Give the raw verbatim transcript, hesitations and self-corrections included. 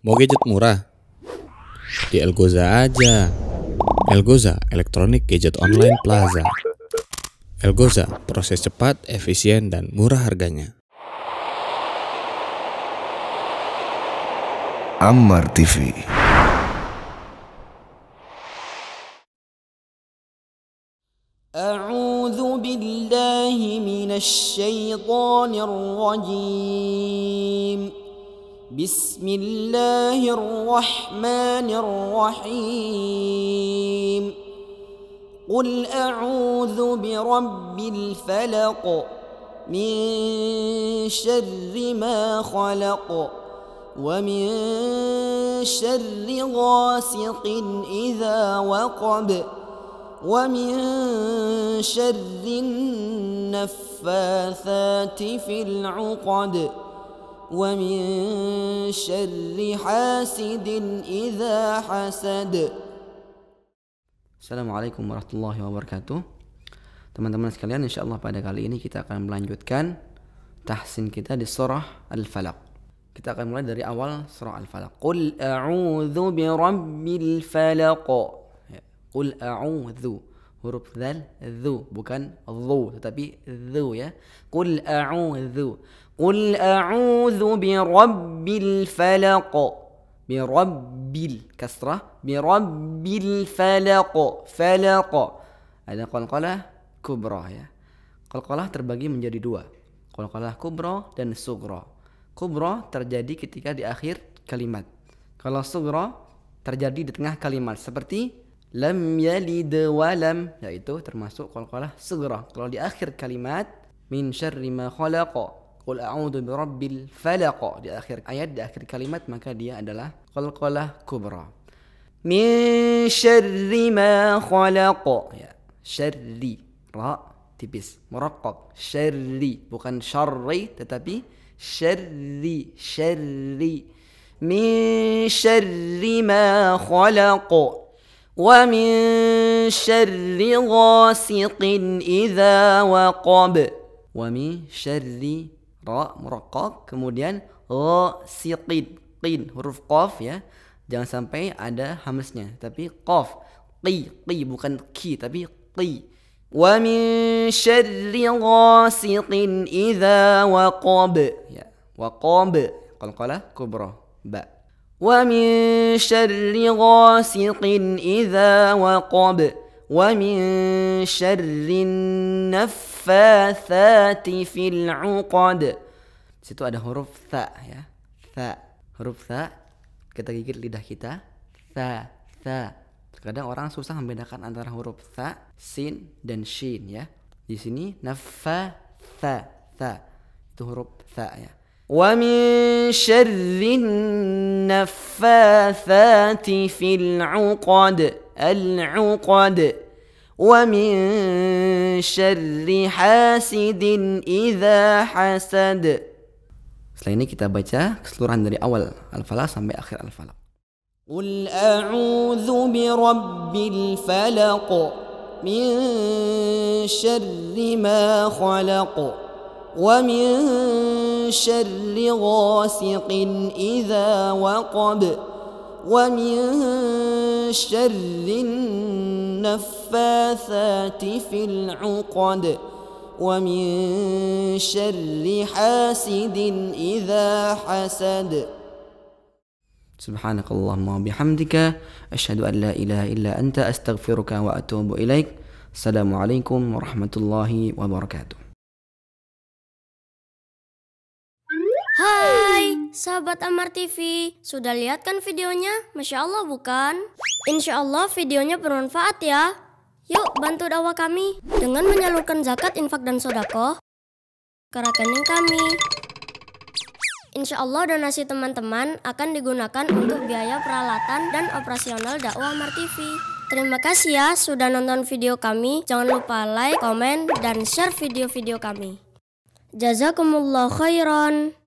Mau gadget murah? Di Elgoza aja. Elgoza, elektronik gadget online plaza. Elgoza, proses cepat, efisien, dan murah harganya. Ammar T V. A'udzu billahi minasy syaithanir rajim. Bismillahirrahmanirrahim. Qul a'udzu birabbil falaq min syarri ma khalaq wa min syarri ghasiqin idza waqab wa min syarri naffathati fil uqad ومن شر حاسد إذا حسد. Assalamualaikum warahmatullahi wabarakatuh. Teman-teman sekalian, insyaallah pada kali ini kita akan melanjutkan tahsin kita di surah al-falaq. Kita akan mulai dari awal surah al-falaq. Qul a'udzu birabbil falaq. Qul a'udzu, huruf dzal, dzu, bukan dzu tetapi dzu ya. Qul a'udzu. Qul a'udzu birabbil falaq. Birabbil kasrah, birabbil falaq. Falaq ada qalqalah kubra ya. Qalqalah terbagi menjadi dua, qalqalah kubra dan sughra. Kubra terjadi ketika di akhir kalimat. Kalau sughra terjadi di tengah kalimat seperti lam yalid wa lam, yaitu termasuk qalqalah sughra kalau di akhir kalimat. Min syarri ma khalaq. Qul a'udzu birabbil falaq, di akhir ayat, di akhir kalimat, maka dia adalah qalqalah kubra. Min syarri ma khalaq ya. Syarri, ra tipis, muraqqab, syarri, bukan syarri tetapi syarri, syarri. Min syarri ma khalaq wa min syarri ghasiqin idza waqab. Wa min syarri, ra muraqqab, kemudian ghasiqin, qin huruf qaf ya, jangan sampai ada hamznya tapi qaf, qi, qi bukan ki tapi qi. Wa min syarri ghasiqin idza waqab ya, waqab qalqalah kubra ba. Wa min syarri ghasiqin idza waqab wa min syarri naffathati fil uqad. Situ ada huruf tha ya, tha, huruf tha, kita gigit lidah kita, tha, tha. Terkadang orang susah membedakan antara huruf tha, sin dan shin ya. Di sini naffatha, tha, itu huruf tha ya. Wa min syarri naffathati fil uqad, al-uqad. Wa min syarri hasidin idza hasad. Setelah ini kita baca keseluruhan dari awal al-falaq sampai akhir al-falaq. Qul a'udzu birabbil falaq min syarri ma khalaq wa min syarri ghasiqin idza waqab wa min syarri naffathati fil uqad wa min syarri hasidin idza hasad. Subhanakallahumma wa bihamdika asyhadu an la ilaha illa anta astaghfiruka wa atubu ilaik. Assalamualaikum warahmatullahi wabarakatuh. Hai sahabat Ammar T V, sudah lihat kan videonya? Masya Allah bukan? Insya Allah videonya bermanfaat ya. Yuk bantu dakwah kami dengan menyalurkan zakat, infak, dan sodako ke rekening kami. Insya Allah donasi teman-teman akan digunakan untuk biaya peralatan dan operasional dakwah Ammar T V. Terima kasih ya sudah nonton video kami. Jangan lupa like, komen, dan share video-video kami. Jazakumullah khairan.